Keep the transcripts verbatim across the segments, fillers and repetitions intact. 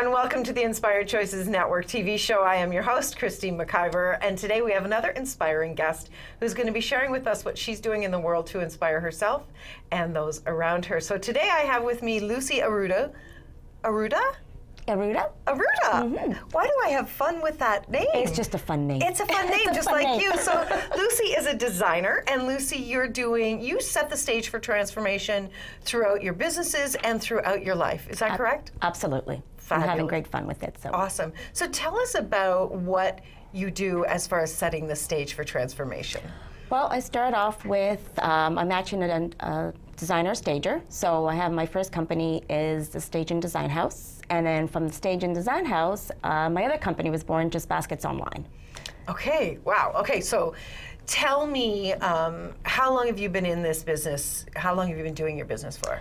everyone. Welcome to the Inspired Choices Network T V show. I am your host, Christine McIver, and today we have another inspiring guest who's going to be sharing with us what she's doing in the world to inspire herself and those around her. So today I have with me Lucy Arruda. Arruda? Arruda. Arruda. Mm-hmm. Why do I have fun with that name? It's just a fun name. It's a fun name, a just fun like name. you. So Lucy is a designer, and Lucy, you're doing, you set the stage for transformation throughout your businesses and throughout your life. Is that uh, correct? Absolutely. Fabulous. I'm having great fun with it. So awesome. So tell us about what you do as far as setting the stage for transformation. Well, I start off with, um, I'm actually a, a designer stager. So I have my first company is the Stage and Design House. And then from the Stage and Design House, uh, my other company was born, Just Baskets Online. Okay, wow, okay, so tell me, um, how long have you been in this business? How long have you been doing your business for?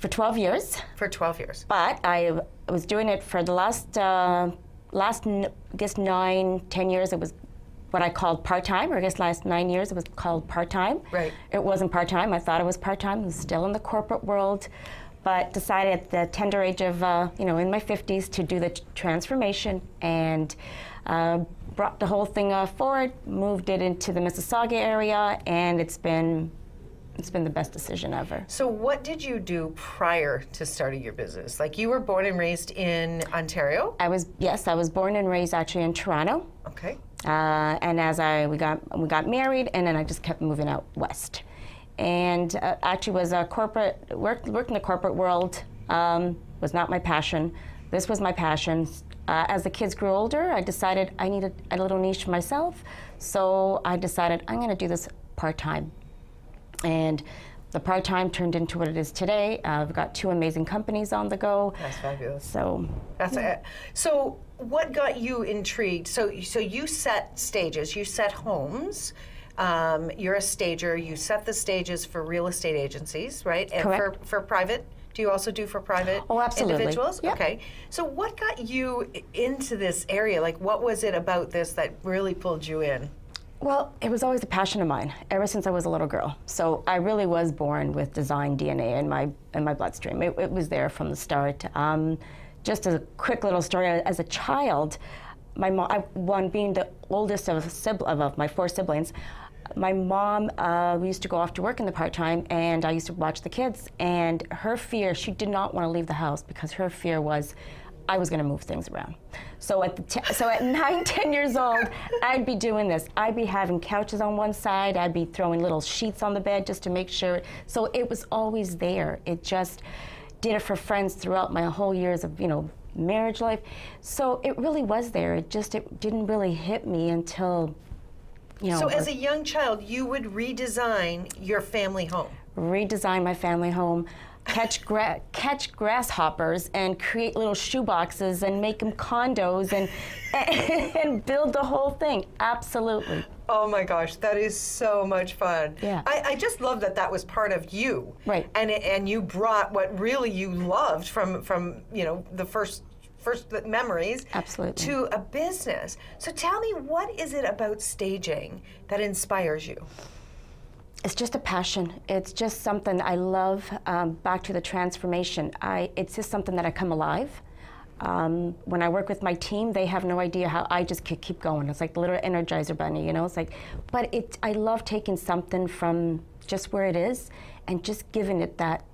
For twelve years. For twelve years. But I was doing it for the last, uh, last I guess nine, ten years, it was what I called part-time, or I guess last nine years it was called part-time. Right. It wasn't part-time, I thought it was part-time, I was still in the corporate world, but decided at the tender age of, uh, you know, in my fifties to do the t transformation, and uh, brought the whole thing uh, forward, moved it into the Mississauga area, and it's been, it's been the best decision ever. So what did you do prior to starting your business? Like, you were born and raised in Ontario? I was, yes, I was born and raised actually in Toronto. Okay. Uh, and as I we got we got married, and then I just kept moving out west, and uh, actually was a corporate worked worked in the corporate world. Um, was not my passion. This was my passion. Uh, as the kids grew older, I decided I needed a little niche for myself, so I decided I'm going to do this part time, and the part time turned into what it is today. Uh, I've got two amazing companies on the go. That's fabulous. So that's yeah. it. So. What got you intrigued? So, so you set stages, you set homes. Um, you're a stager. You set the stages for real estate agencies, right? And Correct. For, for private, do you also do for private oh, absolutely. individuals? Yep. Okay. So, what got you into this area? Like, what was it about this that really pulled you in? Well, it was always a passion of mine ever since I was a little girl. So I really was born with design D N A in my in my bloodstream. It, it was there from the start. Um, Just as a quick little story, as a child, my mom, I, one being the oldest of, sibling, of, of my four siblings, my mom, uh, we used to go off to work in the part-time, and I used to watch the kids, and her fear, she did not want to leave the house because her fear was I was going to move things around. So at, the t so at nine, ten years old, I'd be doing this. I'd be having couches on one side, I'd be throwing little sheets on the bed just to make sure. So it was always there. It just... did it for friends throughout my whole years of, you know, marriage life. So it really was there. It just, it didn't really hit me until, you know. So as a young child, you would redesign your family home? Redesign my family home, catch gra catch grasshoppers and create little shoeboxes and make them condos and, and, and build the whole thing. Absolutely. Oh my gosh, that is so much fun. Yeah. I, I just love that that was part of you. Right. And it, and you brought what really you loved from, from you know, the first first memories Absolutely. To a business. So tell me, what is it about staging that inspires you? It's just a passion. It's just something I love. Um, back to the transformation. I, it's just something that I come alive. Um, when I work with my team, they have no idea how I just could keep going. It's like the little Energizer bunny, you know? It's like, but it, I love taking something from just where it is and just giving it that,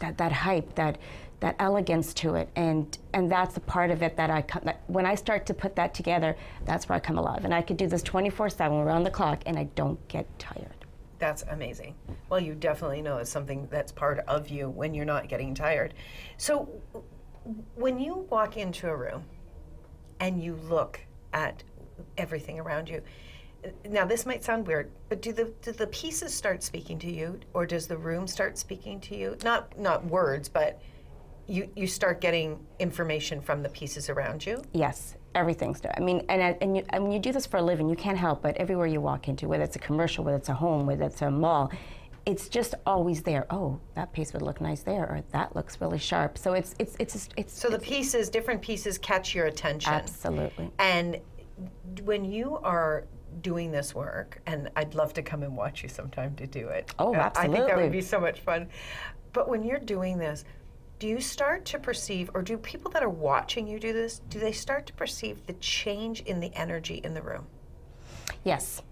that, that hype, that, that elegance to it. And, and that's the part of it that I, come, that when I start to put that together, that's where I come alive. And I could do this twenty-four seven around the clock and I don't get tired. That's amazing. Well, you definitely know it's something that's part of you when you're not getting tired. So, when you walk into a room and you look at everything around you, now this might sound weird, but do the do the pieces start speaking to you, or does the room start speaking to you? Not not words, but you you start getting information from the pieces around you? Yes, everything. I mean, and and you, and when you do this for a living, you can't help but everywhere you walk into, whether it's a commercial, whether it's a home, whether it's a mall, it's just always there. Oh, that piece would look nice there, or that looks really sharp. So it's it's it's it's. it's so the it's, pieces, different pieces, catch your attention. Absolutely. And when you are doing this work, and I'd love to come and watch you sometime to do it. Oh, absolutely. I think that would be so much fun. But when you're doing this, do you start to perceive, or do people that are watching you do this, do they start to perceive the change in the energy in the room? Yes.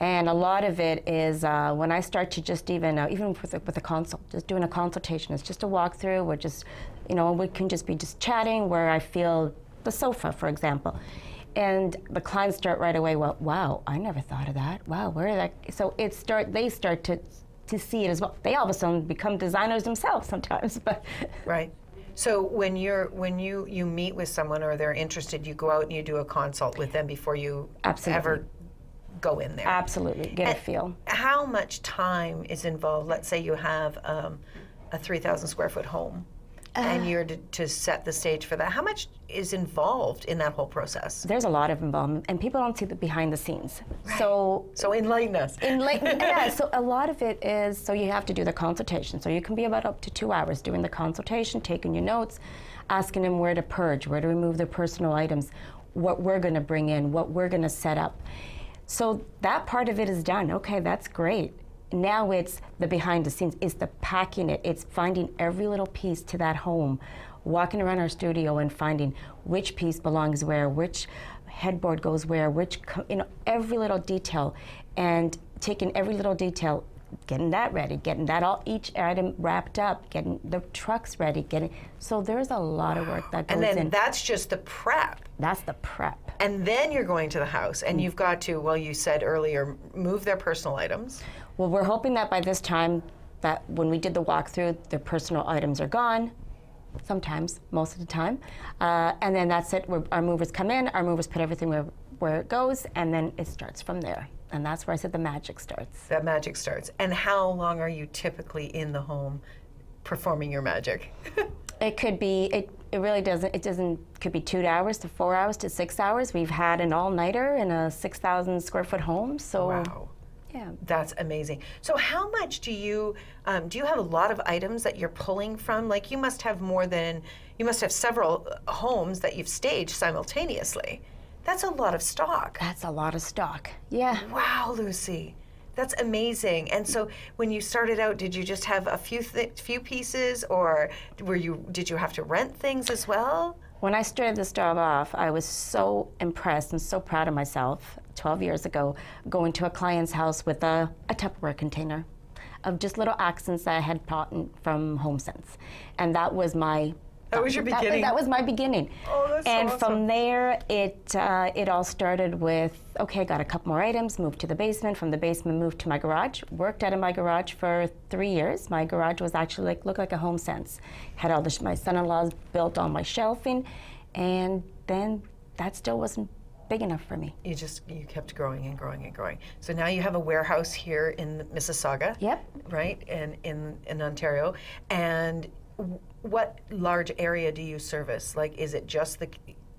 And a lot of it is uh, when I start to just even, uh, even with a, with a consult, just doing a consultation, it's just a walkthrough, we're just, you know, we can just be just chatting where I feel the sofa, for example. And the clients start right away, well, wow, I never thought of that. Wow, where did that, so it start, they start to, to see it as well. They all of a sudden become designers themselves sometimes, but. Right. So when you're when you, you meet with someone or they're interested, you go out and you do a consult with them before you Absolutely. ever go in there. Absolutely, get and a feel. How much time is involved? Let's say you have um, a three thousand square foot home uh, and you're to, to set the stage for that. How much is involved in that whole process? There's a lot of involvement, and people don't see the behind the scenes. Right. So so enlighten us. Enlighten, yeah, so a lot of it is, so you have to do the consultation. So you can be about up to two hours doing the consultation, taking your notes, asking them where to purge, where to remove their personal items, what we're gonna bring in, what we're gonna set up. So that part of it is done. Okay, that's great. Now it's the behind the scenes, it's the packing it, it's finding every little piece to that home, walking around our studio and finding which piece belongs where, which headboard goes where, which, you know, every little detail, and taking every little detail, getting that ready, getting that all, each item wrapped up, getting the trucks ready, getting, so there's a lot of work that goes in. And then that's just the prep. That's the prep. And then you're going to the house, and you've got to, well, you said earlier, move their personal items. Well, we're hoping that by this time, that when we did the walkthrough, their personal items are gone, sometimes, most of the time. Uh, and then that's it, we're, our movers come in, our movers put everything where, where it goes, and then it starts from there. And that's where I said the magic starts. That magic starts. And how long are you typically in the home performing your magic? It could be, it, it really doesn't, it doesn't, could be two hours to four hours to six hours. We've had an all-nighter in a six thousand square foot home, so. Wow. Yeah. That's amazing. So how much do you, um, do you have a lot of items that you're pulling from? Like you must have more than, you must have several homes that you've staged simultaneously. That's a lot of stock. That's a lot of stock, yeah. Wow, Lucy. That's amazing. And so when you started out, did you just have a few th few pieces, or were you, did you have to rent things as well? When I started this job off, I was so impressed and so proud of myself twelve years ago, going to a client's house with a, a Tupperware container of just little accents that I had bought in, from HomeSense. And that was my... That was your beginning? That, that was my beginning. Oh, that's and so awesome. From there, it, uh, it all started with, okay, I got a couple more items, moved to the basement, from the basement moved to my garage, worked out of my garage for three years. My garage was actually like, looked like a HomeSense. Had all the, my son-in-law's built all my shelving, and then that still wasn't big enough for me. You just, you kept growing and growing and growing. So now you have a warehouse here in Mississauga. Yep. Right, and in, in Ontario, and what large area do you service? Like, is it just the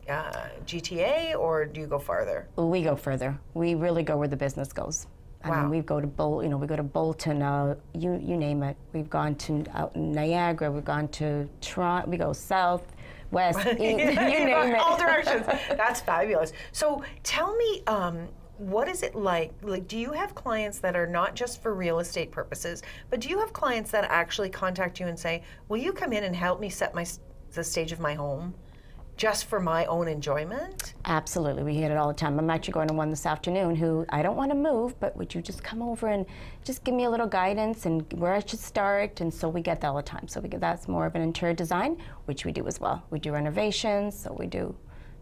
uh, G T A, or do you go farther? We go further. We really go where the business goes. I wow. mean, we go to Bol, you know, we go to Bolton. Uh, you you name it. We've gone to out in Niagara. We've gone to Toronto. We go south, west, east. You name it. All directions. That's fabulous. So tell me. Um, What is it like? Like, do you have clients that are not just for real estate purposes, but do you have clients that actually contact you and say, will you come in and help me set my the stage of my home just for my own enjoyment? Absolutely. We hear it all the time. I'm actually going to one this afternoon who, I don't want to move, but would you just come over and just give me a little guidance and where I should start? And so we get that all the time. So we get, that's more of an interior design, which we do as well. We do renovations, so we do.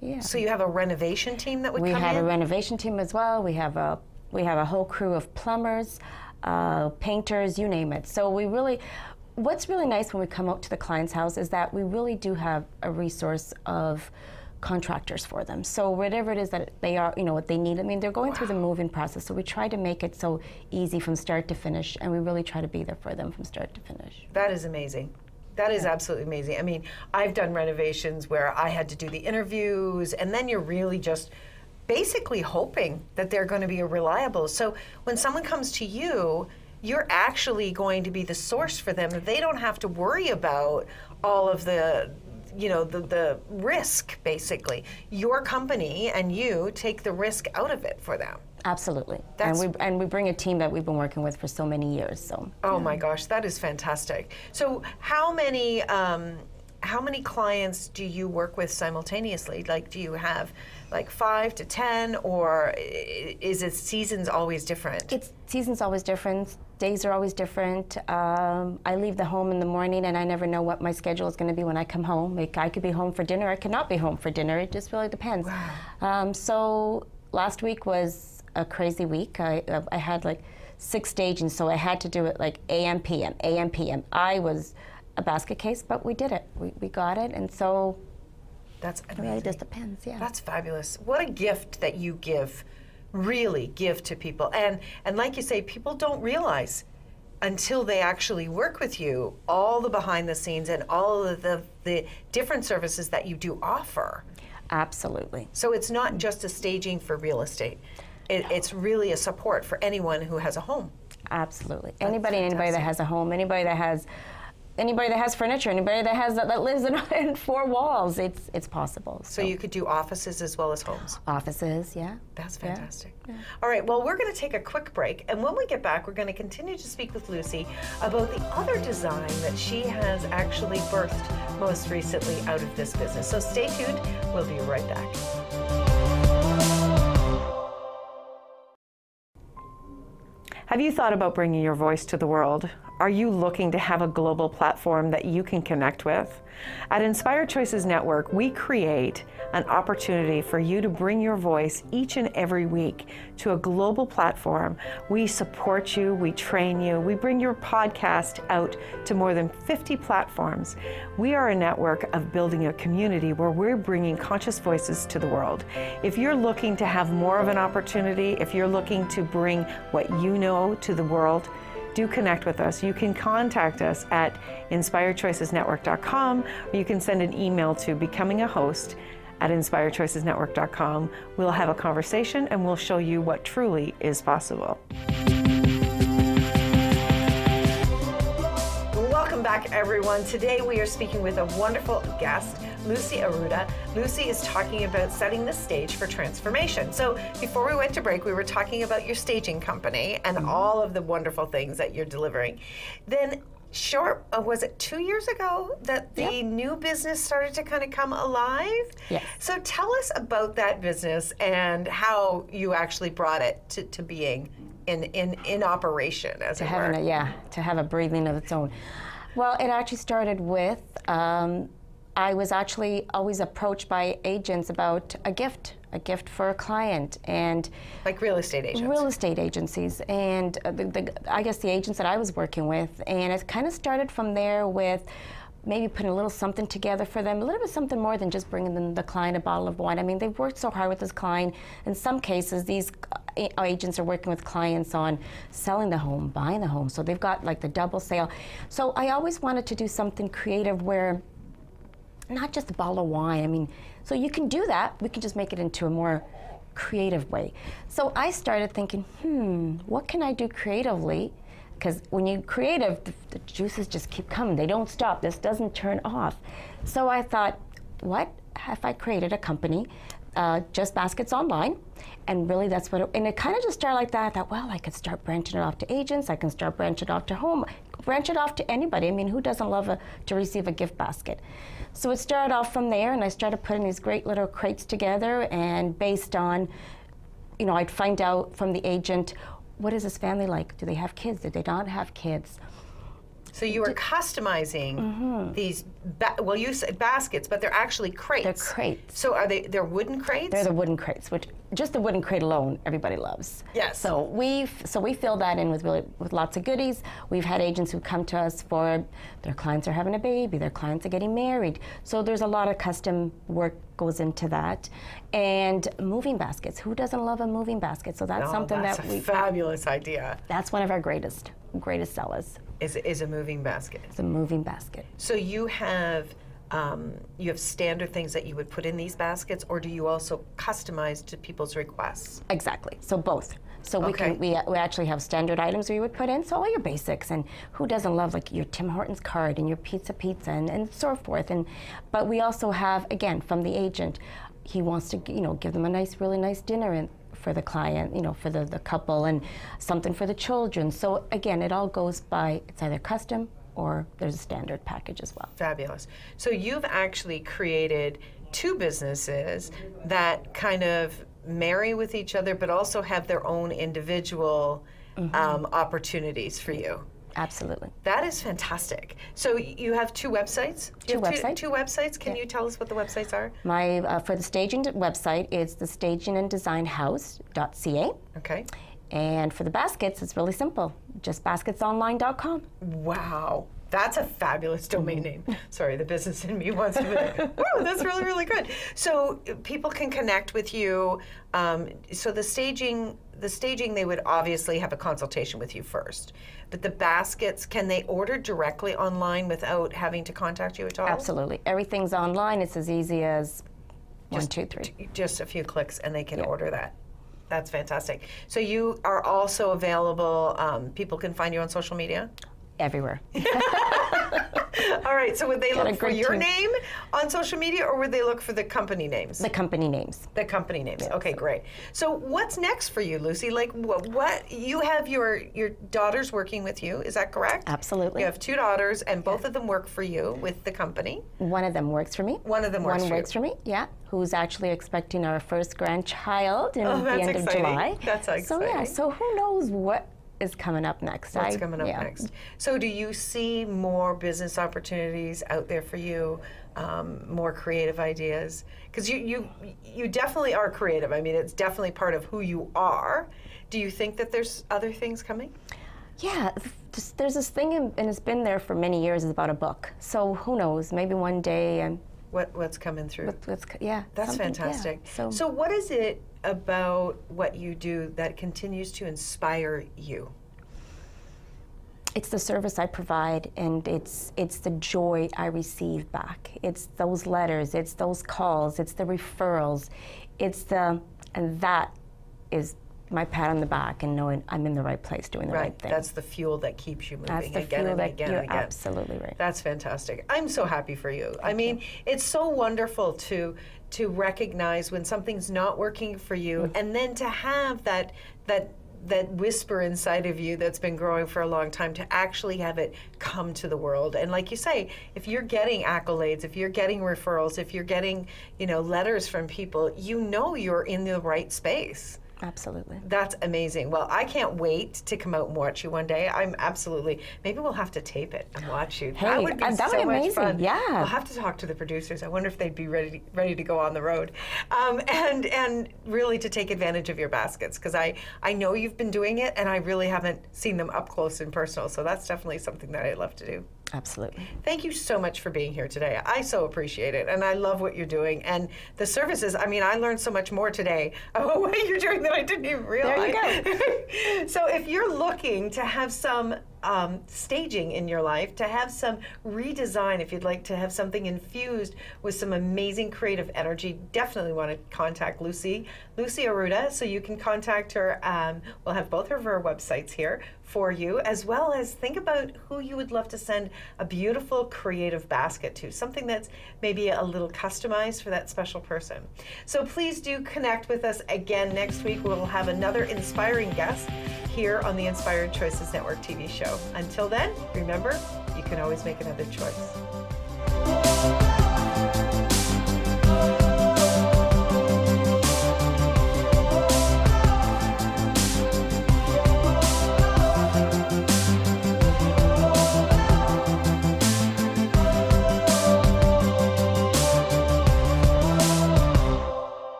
Yeah. So you have a renovation team that would we come in? We have a renovation team as well. We have a, we have a whole crew of plumbers, uh, painters, you name it. So we really, what's really nice when we come out to the client's house is that we really do have a resource of contractors for them. So whatever it is that they are, you know, what they need, I mean, they're going wow. through the moving process, so we try to make it so easy from start to finish, and we really try to be there for them from start to finish. That is amazing. That is absolutely amazing. I mean, I've done renovations where I had to do the interviews, and then you're really just basically hoping that they're going to be reliable. So when someone comes to you, you're actually going to be the source for them. They don't have to worry about all of the, you know, the, the risk, basically. Your company and you take the risk out of it for them. Absolutely. That's and we and we bring a team that we've been working with for so many years. So. Oh yeah. My gosh, that is fantastic. So how many um, how many clients do you work with simultaneously? Like, do you have like five to ten, or is it seasons always different? It's seasons always different. Days are always different. Um, I leave the home in the morning, and I never know what my schedule is going to be when I come home. Like, I could be home for dinner. I could not be home for dinner. It just really depends. Wow. Um, so last week was a crazy week. I, I had like six stages, so I had to do it like A M P M, A M P M. I was a basket case, but we did it. We, we got it, and so that's amazing. It really just depends, yeah. That's fabulous. What a gift that you give. Really give to people, and and like you say, people don't realize until they actually work with you all the behind the scenes and all of the the different services that you do offer. Absolutely. So it's not just a staging for real estate, it, no. It's really a support for anyone who has a home. Absolutely. That's anybody fantastic. Anybody that has a home, anybody that has anybody that has furniture, anybody that has that lives in, in four walls, it's it's possible. So. so you could do offices as well as homes? Offices, yeah. That's fantastic. Yeah. Yeah. All right, well, we're going to take a quick break, and when we get back, we're going to continue to speak with Lucy about the other design that she has actually birthed most recently out of this business. So stay tuned. We'll be right back. Have you thought about bringing your voice to the world? Are you looking to have a global platform that you can connect with? At Inspired Choices Network, we create an opportunity for you to bring your voice each and every week to a global platform. We support you, we train you, we bring your podcast out to more than fifty platforms. We are a network of building a community where we're bringing conscious voices to the world. If you're looking to have more of an opportunity, if you're looking to bring what you know to the world, do connect with us. You can contact us at inspired choices network dot com, or you can send an email to becoming a host at inspired choices network dot com. We'll have a conversation and we'll show you what truly is possible. Welcome back, everyone. Today we are speaking with a wonderful guest, Lucy Arruda. Lucy is talking about setting the stage for transformation. So before we went to break, we were talking about your staging company and all of the wonderful things that you're delivering. Then short, uh, was it two years ago that the yep. new business started to kind of come alive? Yes. So tell us about that business and how you actually brought it to, to being in, in, in operation, as to it were. A, yeah, to have a breathing of its own. Well, it actually started with um, I was actually always approached by agents about a gift, a gift for a client, and like real estate agents, real estate agencies, and the, the, I guess the agents that I was working with, and it kind of started from there with maybe putting a little something together for them, a little bit something more than just bringing them the client a bottle of wine. I mean, they've worked so hard with this client. In some cases, these agents are working with clients on selling the home, buying the home, so they've got like the double sale. So I always wanted to do something creative where not just a bottle of wine. I mean, so you can do that. We can just make it into a more creative way. So I started thinking, hmm, what can I do creatively? Because when you're creative, the, the juices just keep coming. They don't stop. This doesn't turn off. So I thought, what if I created a company, uh, Just Baskets Online? And really that's what it, and it kind of just started like that. I thought, well, I could start branching it off to agents. I can start branching it off to home. Branch it off to anybody. I mean, who doesn't love a, to receive a gift basket? So it started off from there, and I started putting these great little crates together, and based on, you know, I'd find out from the agent, what is this family like? Do they have kids? Do they not have kids? So you were customizing mm-hmm. these, ba well, you said baskets, but they're actually crates. They're crates. So are they, they're wooden crates? They're the wooden crates, which just the wooden crate alone, everybody loves. Yes. So we so we fill that in with really, with lots of goodies. We've had agents who come to us for, their clients are having a baby, their clients are getting married. So there's a lot of custom work goes into that. And moving baskets. Who doesn't love a moving basket? So that's no, something that's that we- that's a fabulous idea. That's one of our greatest, greatest sellers. Is is a moving basket. It's a moving basket. So you have um, you have standard things that you would put in these baskets, or do you also customize to people's requests? Exactly. So both. So we okay. can we we actually have standard items we would put in. So all your basics, and who doesn't love like your Tim Hortons card and your pizza pizza and, and so forth. And but we also have, again, from the agent, he wants to, you know, give them a nice, really nice dinner and for the client, you know, for the, the couple, and something for the children. So again, it all goes by, it's either custom or there's a standard package as well. Fabulous. So you've actually created two businesses that kind of marry with each other, but also have their own individual mm-hmm. um, opportunities for you. Absolutely. That is fantastic. So you have two websites? Two websites. Two, two websites. Can yeah. you tell us what the websites are? My uh, for the staging website, it's the staging and design house dot c a. Okay. And for the baskets, it's really simple. Just baskets online dot com. Wow. That's a fabulous domain name. Sorry, the business in me wants to be like, whoa, that's really, really good. So people can connect with you. Um, so the staging, the staging, they would obviously have a consultation with you first. But the baskets, can they order directly online without having to contact you at all? Absolutely. Everything's online. It's as easy as one, just, two, three. T- just a few clicks, and they can yeah. order that. That's fantastic. So you are also available. Um, people can find you on social media? Everywhere. All right, so would they Got look for your team. name on social media, or would they look for the company names? The company names. The company names. Yeah, okay, so. great. So what's next for you, Lucy? Like, what, what you have your your daughters working with you, is that correct? Absolutely. You have two daughters, and both yeah. of them work for you with the company. One of them works for me. One of them works One for One works you. for me, yeah, who's actually expecting our first grandchild in oh, the end exciting. of July. That's exciting. So yeah, so who knows what is coming up next. What's I, coming up yeah. next. So do you see more business opportunities out there for you, um, more creative ideas? Because you, you, you definitely are creative. I mean, it's definitely part of who you are. Do you think that there's other things coming? Yeah, just, there's this thing, in, and it's been there for many years, is about a book. So who knows, maybe one day. and what What's coming through? What, what's, yeah. That's fantastic. Yeah, so. so what is it about what you do that continues to inspire you? It's the service I provide, and it's it's the joy I receive back. It's those letters, it's those calls, it's the referrals, it's the, and that is my pat on the back and knowing I'm in the right place doing the right, right thing. That's the fuel that keeps you moving That's the again fuel and that again you're and again. Absolutely right. That's fantastic. I'm so happy for you. Thank I mean, you. It's so wonderful to to recognize when something's not working for you, mm-hmm. and then to have that that that whisper inside of you that's been growing for a long time, to actually have it come to the world. And like you say, if you're getting accolades, if you're getting referrals, if you're getting, you know, letters from people, you know you're in the right space. Absolutely. That's amazing. Well, I can't wait to come out and watch you one day. I'm absolutely, maybe we'll have to tape it and watch you. Hey, that would be uh, that so would be amazing. Much fun. Yeah. I'll have to talk to the producers. I wonder if they'd be ready to, ready to go on the road. Um, and and really to take advantage of your baskets, because I, I know you've been doing it, and I really haven't seen them up close and personal. So that's definitely something that I'd love to do. Absolutely. Thank you so much for being here today. I so appreciate it, and I love what you're doing. And the services, I mean, I learned so much more today about what you're doing that I didn't even realize. There you go. So if you're looking to have some um, staging in your life, to have some redesign, if you'd like to have something infused with some amazing creative energy, definitely want to contact Lucy. Lucy Arruda, so you can contact her. Um, we'll have both of her websites here for you, as well as think about who you would love to send a beautiful creative basket to, something that's maybe a little customized for that special person. So please do connect with us again next week. We'll have another inspiring guest here on the Inspired Choices Network T V show. Until then, remember, you can always make another choice.